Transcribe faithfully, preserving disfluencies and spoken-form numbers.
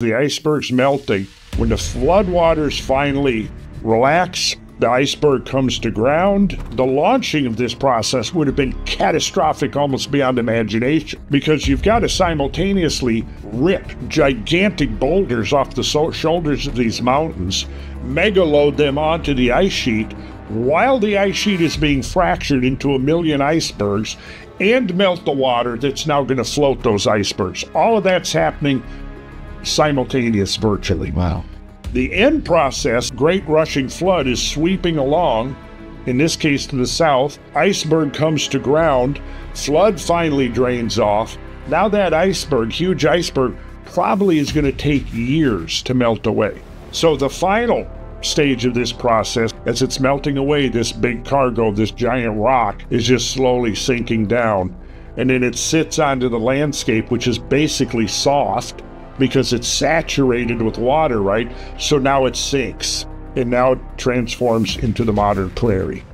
The iceberg's melting. When the floodwaters finally relax, the iceberg comes to ground. The launching of this process would have been catastrophic almost beyond imagination, because you've got to simultaneously rip gigantic boulders off the so shoulders of these mountains, megaload them onto the ice sheet, while the ice sheet is being fractured into a million icebergs, and melt the water that's now going to float those icebergs. All of that's happening simultaneous virtually. Wow. The end process, great rushing flood, is sweeping along, in this case to the south. Iceberg comes to ground, flood finally drains off. Now that iceberg, huge iceberg, probably is going to take years to melt away. So the final stage of this process, as it's melting away, this big cargo, this giant rock, is just slowly sinking down. And then it sits onto the landscape, which is basically soft, because it's saturated with water, right? So now it sinks, and now it transforms into the modern prairie.